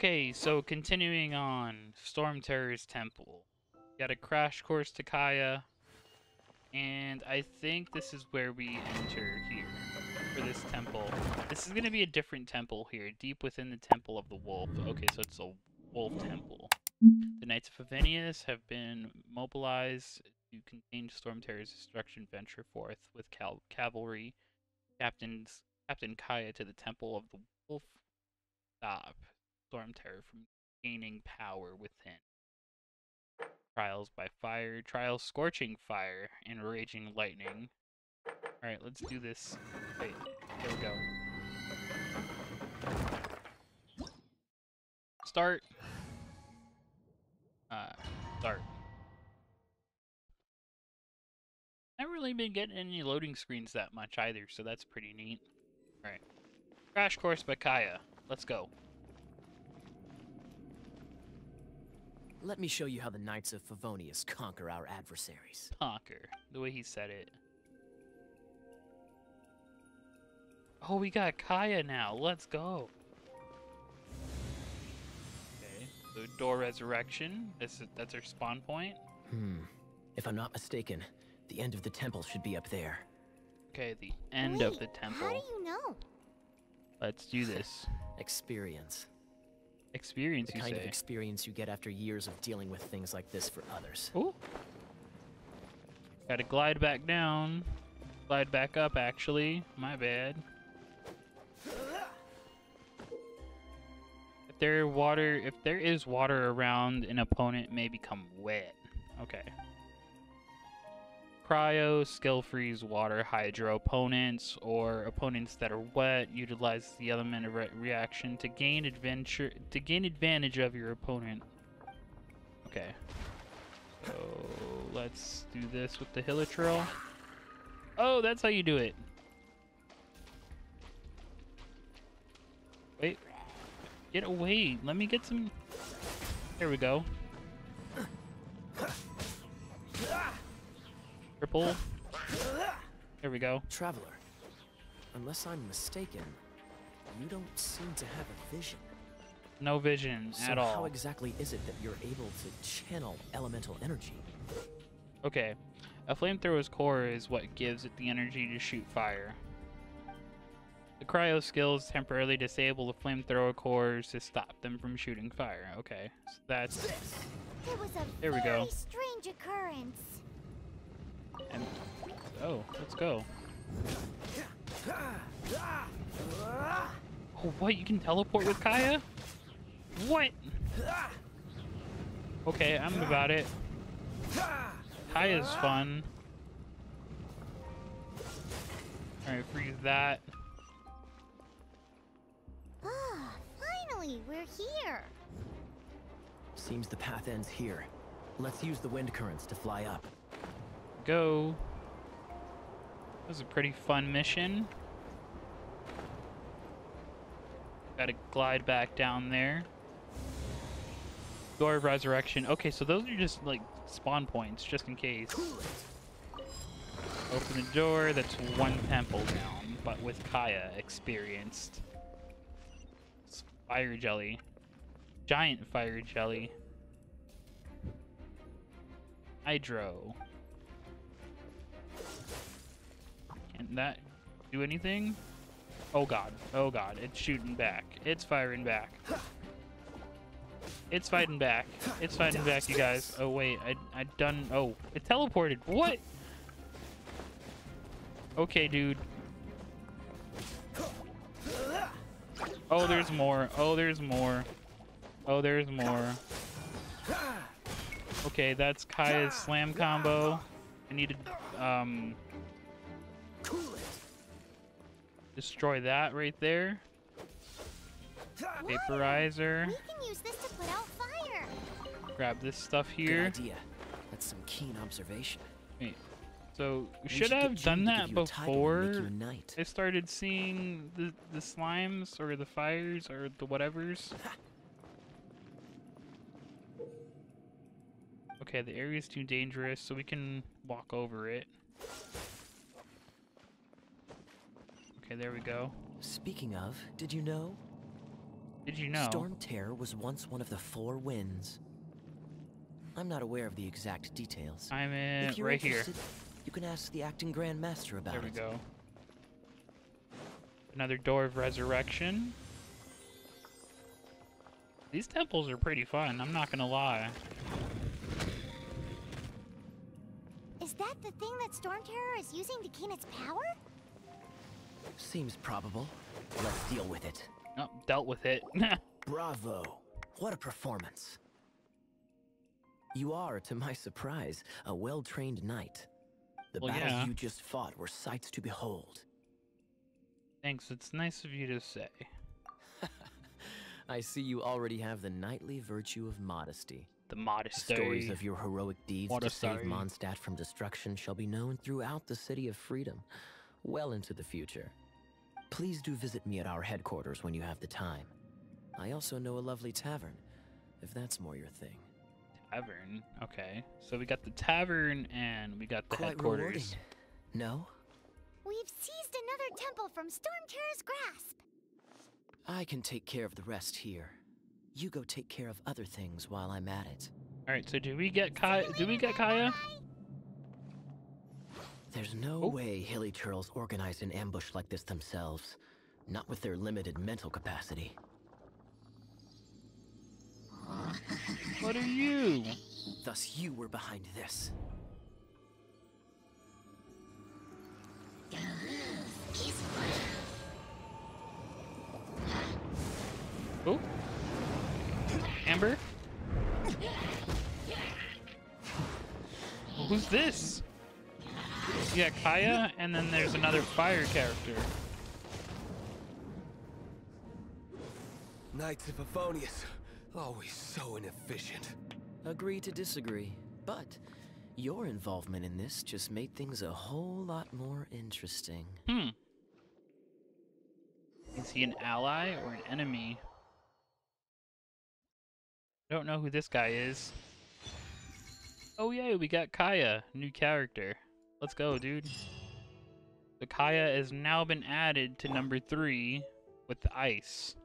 Okay, so continuing on, Storm Terror's Temple. Got a crash course to Kaeya, and I think this is where we enter here for this temple. This is going to be a different temple here, deep within the Temple of the Wolf. Okay, so it's a wolf temple. The Knights of Favonius have been mobilized to contain Storm Terror's destruction. Venture forth with cavalry, Captain Kaeya to the Temple of the Wolf. Stop Storm Terror from gaining power within. Trials by fire, trials scorching fire, and raging lightning. Alright, let's do this. Wait, there we go. Start. Start. I haven't really been getting any loading screens that much either, so that's pretty neat. Alright. Crash course by Kaeya. Let's go. Let me show you how the Knights of Favonius conquer our adversaries. Conquer. The way he said it. Oh, we got Kaeya now. Let's go. Okay. So door resurrection. That's our spawn point. If I'm not mistaken, the end of the temple should be up there. Okay, the end of the temple. How do you know? Let's do this. Experience. Experience, you say? The kind of experience you get after years of dealing with things like this for others. Ooh. Gotta glide back down. Glide back up, actually. My bad. If there is water around, an opponent may become wet. Okay. Cryo, skill freeze, water, hydro opponents, or opponents that are wet, utilize the element of reaction to gain advantage of your opponent. Okay. So let's do this with the Hilichurl. Oh, that's how you do it. Wait. Get away. Let me get some. There we go. Triple. Here we go. Traveler, unless I'm mistaken, you don't seem to have a vision. No vision at all. So how exactly is it that you're able to channel elemental energy? Okay. A flamethrower's core is what gives it the energy to shoot fire. The cryo skills temporarily disable the flamethrower cores to stop them from shooting fire. Okay. So that's... It was a there we go. Strange occurrence. And, oh, let's go. Oh, what? You can teleport with Kaeya? What? Okay, I'm about it. Kaeya's fun. Alright, freeze that. Ah, finally, we're here. Seems the path ends here. Let's use the wind currents to fly up. Go. That was a pretty fun mission. Gotta glide back down there. Door of Resurrection. Okay, so those are just like spawn points, just in case. Open the door. That's one temple down, but with Kaeya experienced. It's fire jelly. Giant fire jelly. Hydro. Can that do anything? Oh god. Oh god. It's shooting back. It's firing back. It's fighting back. It's fighting back, you guys. Oh wait, I done. Oh, it teleported. What? Okay, dude. Oh, there's more. Oh, there's more. Oh, there's more. Okay, that's Kaeya's slam combo. I need to destroy that right there. Vaporizer. We can use this to put out fire. Grab this stuff here. Good idea. That's some keen observation. Wait. So we should I have done that before I started seeing the slimes or the fires or the whatevers. Okay, the area is too dangerous, so we can walk over it. Okay, there we go. Speaking of, did you know? Did you know? Storm Terror was once one of the four winds. I'm not aware of the exact details. I'm in right here. You can ask the acting Grand Master about it. There we go. Another door of resurrection. These temples are pretty fun, I'm not gonna lie. Is that the thing that Storm Terror is using to gain its power? Seems probable. Let's deal with it. Oh, dealt with it. Bravo. What a performance. You are, to my surprise, a well-trained knight. The battles you just fought were sights to behold. Thanks, it's nice of you to say. I see you already have the knightly virtue of modesty. The modesty. Stories of your heroic deeds to save Mondstadt from destruction shall be known throughout the City of Freedom, well into the future. Please do visit me at our headquarters when you have the time. I also know a lovely tavern, if that's more your thing. Tavern? Okay. So we got the tavern and we got the headquarters. Rewarding. No? We've seized another temple from Storm Terror's grasp. I can take care of the rest here. You go take care of other things while I'm at it. All right. So do we get Kaeya? Do we get Kaeya? There's no way Hilichurls organized an ambush like this themselves, not with their limited mental capacity. What are you? Thus, you were behind this. Oh, Amber? Who's this? Yeah, Kaeya, and then there's another fire character. Knights of Favonius, always so inefficient. Agree to disagree, but your involvement in this just made things a whole lot more interesting. Hmm. Is he an ally or an enemy? Don't know who this guy is. Oh yeah, we got Kaeya, new character. Let's go, dude. The Kaeya has now been added to number 3 with the ice.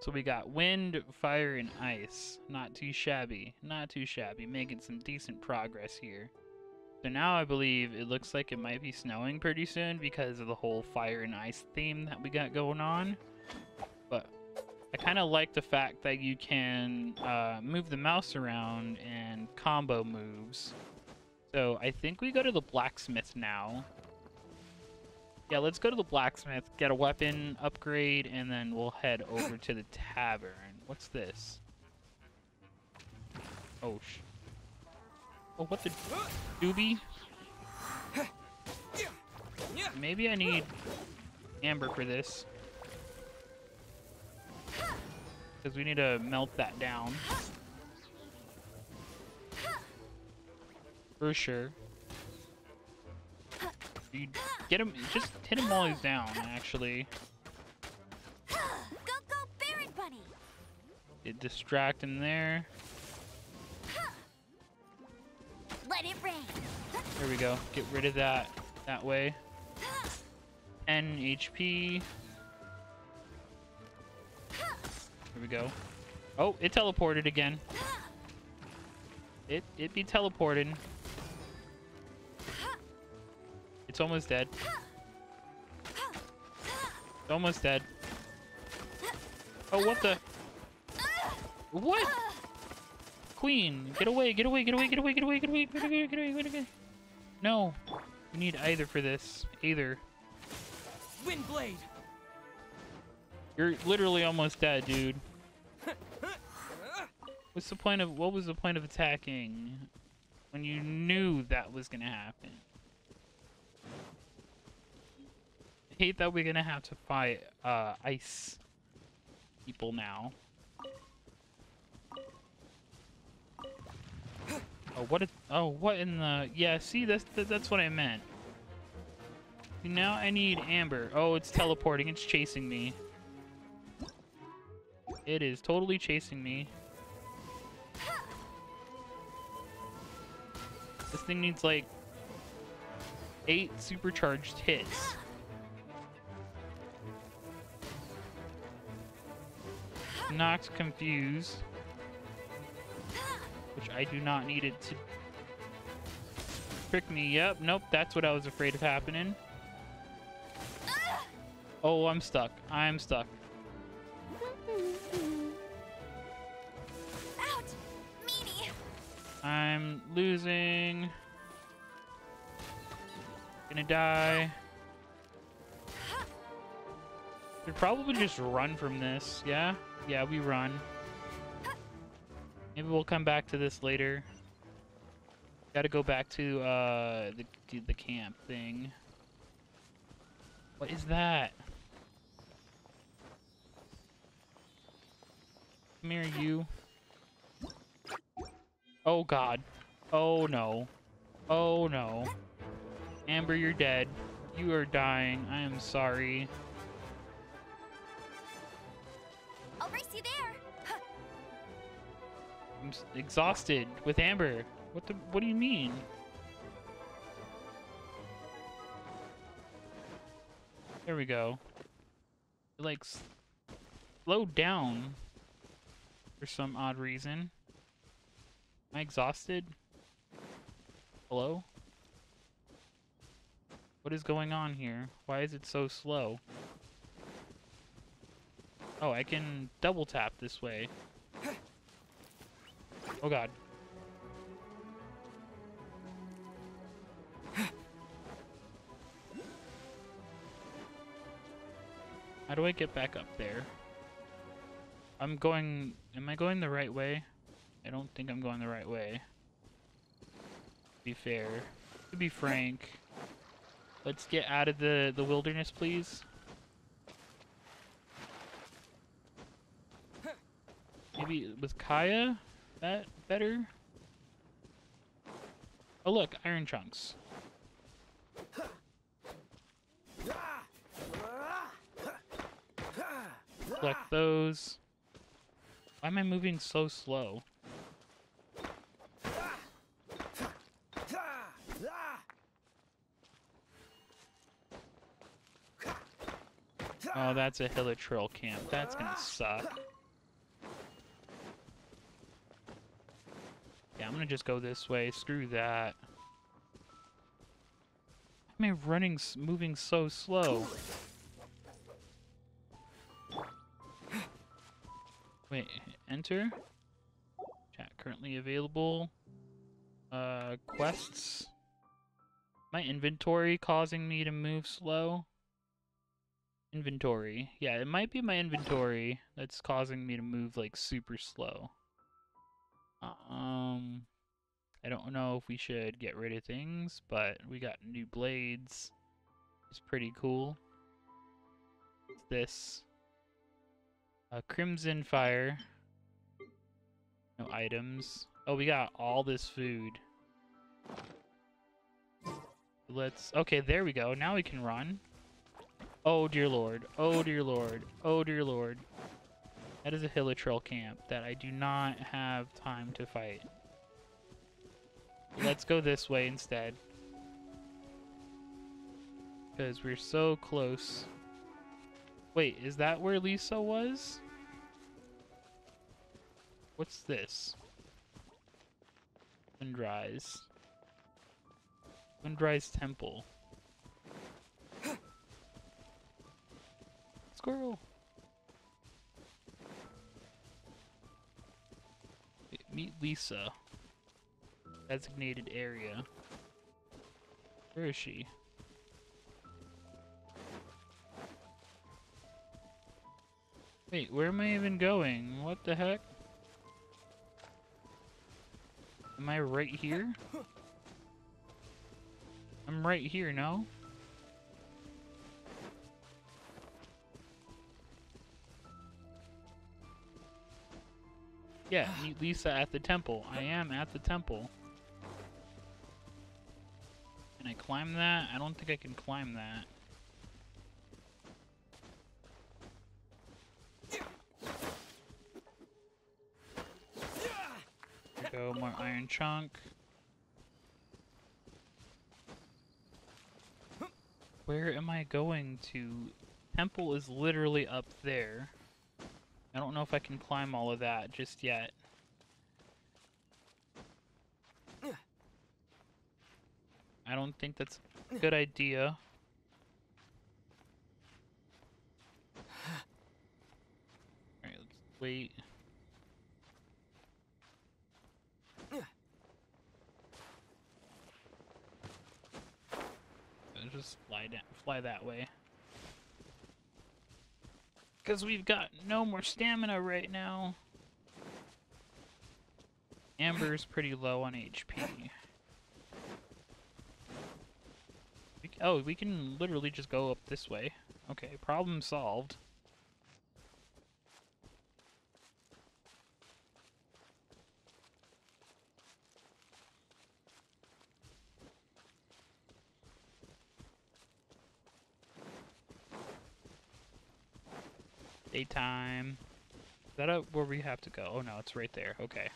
So we got wind, fire, and ice. Not too shabby. Not too shabby. Making some decent progress here. So now I believe it looks like it might be snowing pretty soon because of the whole fire and ice theme that we got going on. But I kind of like the fact that you can move the mouse around and combo moves. So I think we go to the blacksmith now. Yeah, let's go to the blacksmith, get a weapon upgrade, and then we'll head over to the tavern. What's this? Oh, oh, what the doobie? Maybe I need Amber for this. Because we need to melt that down. For sure. You get him, just hit him while he's down, actually. Go, go, Baron Bunny. It distract him there. Let it rain. There we go. Get rid of that way. 10 HP. Here we go. Oh, it teleported again. It be teleporting. It's almost dead. It's almost dead. Oh, what the? What? Queen, get away, get away, get away, get away, get away, get away, get away, get away, get away. No. We need either for this. Either. Windblade. You're literally almost dead, dude. What's the point of, what was the point of attacking when you knew that was gonna happen? I hate that we're gonna have to fight ice people now. Oh, what? Oh, what in the? Yeah, see, that's what I meant. Now I need Amber. Oh, it's teleporting. It's chasing me. It is totally chasing me. This thing needs like 8 supercharged hits. not confuse, which I do not need it to prick me. Yep, nope, that's what I was afraid of happening. Oh, I'm stuck. I'm stuck. Out, meanie. I'm losing. Gonna die. Should probably just run from this, yeah? Yeah, we run. Maybe we'll come back to this later. Gotta go back to the camp thing. What is that? Come here, you. Oh god. Oh no. Oh no. Amber, you're dead. You are dying. I am sorry. I'll race you there. Huh. I'm exhausted with Amber. What do you mean? There we go. It like slowed down for some odd reason. Am I exhausted? Hello? What is going on here? Why is it so slow? Oh, I can double tap this way. Oh god. How do I get back up there? I'm going... Am I going the right way? I don't think I'm going the right way. To be fair. To be frank. Let's get out of the wilderness, please. Maybe with Kaeya? That better? Oh look, iron chunks. Collect those. Why am I moving so slow? Oh, that's a Hilichurl camp. That's gonna suck. Yeah, I'm gonna just go this way. Screw that. Why am I moving so slow? Wait, enter. Chat currently available. Quests. My inventory causing me to move slow. Inventory. Yeah, it might be my inventory that's causing me to move like super slow. I don't know if we should get rid of things, but we got new blades. It's pretty cool. What's this? Crimson Fire. No items. Oh, we got all this food. Okay, there we go. Now we can run. Oh dear lord. Oh dear lord. Oh dear lord. That is a Hilichurl camp that I do not have time to fight. Let's go this way instead. Because we're so close. Wait, is that where Lisa was? What's this? Windrise. Windrise Temple. Squirrel! Wait, meet Lisa. Designated area. Where is she? Wait, where am I even going? What the heck? Am I right here? I'm right here, no? Yeah, meet Lisa at the temple. I am at the temple. Can I climb that? I don't think I can climb that. Go, more iron chunk. Where am I going to? Temple is literally up there. I don't know if I can climb all of that just yet. I don't think that's a good idea. Alright, let's wait. Let's just fly down, fly that way. Because we've got no more stamina right now. Amber's pretty low on HP. Oh, we can literally just go up this way. Okay, problem solved. Daytime. Is that up where we have to go? Oh no, it's right there. Okay.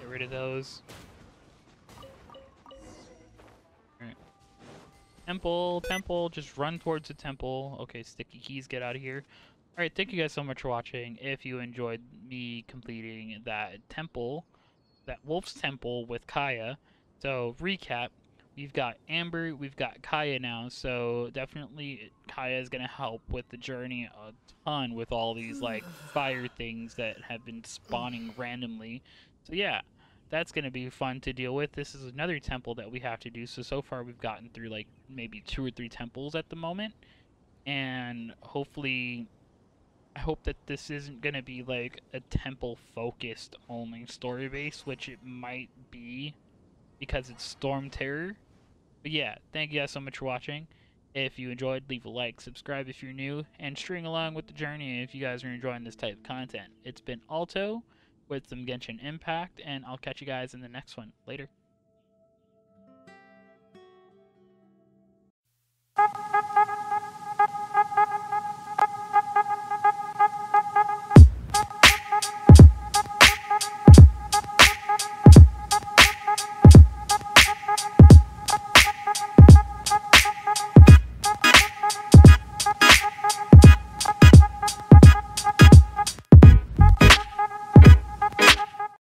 Get rid of those. Alright. Temple, temple. Just run towards the temple. Okay, sticky keys, get out of here. Alright, thank you guys so much for watching. If you enjoyed me completing that temple, that Wolf's Temple with Kaeya. So, recap, we've got Amber, we've got Kaeya now, so definitely Kaeya is going to help with the journey a ton with all these, like, fire things that have been spawning randomly. So, yeah, that's going to be fun to deal with. This is another temple that we have to do, so far we've gotten through, like, maybe 2 or 3 temples at the moment, and hopefully... I hope that this isn't going to be like a temple-focused only story base, which it might be because it's Storm Terror. But yeah, thank you guys so much for watching. If you enjoyed, leave a like, subscribe if you're new, and string along with the journey if you guys are enjoying this type of content. It's been Alto with some Genshin Impact, and I'll catch you guys in the next one. Later.